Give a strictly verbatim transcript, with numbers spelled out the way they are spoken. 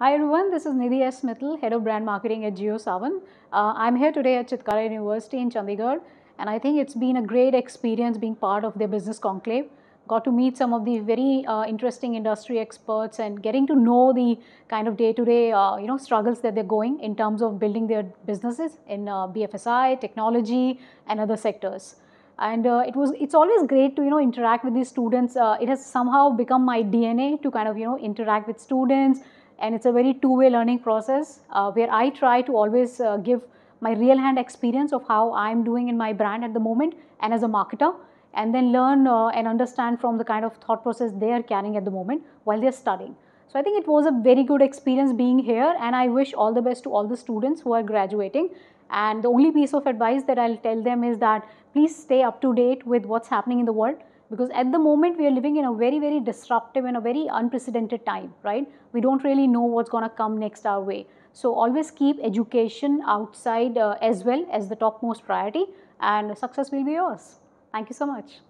Hi everyone, this is Nidhi S Mittal, Head of Brand Marketing at Jio Saavn. Uh, I'm here today at Chitkara University in Chandigarh, and I think it's been a great experience being part of their business conclave. Got to meet some of the very uh, interesting industry experts and getting to know the kind of day-to-day, uh, you know, struggles that they're going in terms of building their businesses in uh, B F S I, technology, and other sectors. And uh, it was, it's always great to, you know, interact with these students. Uh, it has somehow become my D N A to kind of, you know, interact with students. And it's a very two-way learning process uh, where I try to always uh, give my real-hand experience of how I'm doing in my brand at the moment and as a marketer, and then learn uh, and understand from the kind of thought process they are carrying at the moment while they're studying. So I think it was a very good experience being here, and I wish all the best to all the students who are graduating. And the only piece of advice that I'll tell them is that please stay up to date with what's happening in the world. Because at the moment, we are living in a very, very disruptive and a very unprecedented time, right? We don't really know what's going to come next our way. So always keep education outside uh, as well as the topmost priority, and success will be yours. Thank you so much.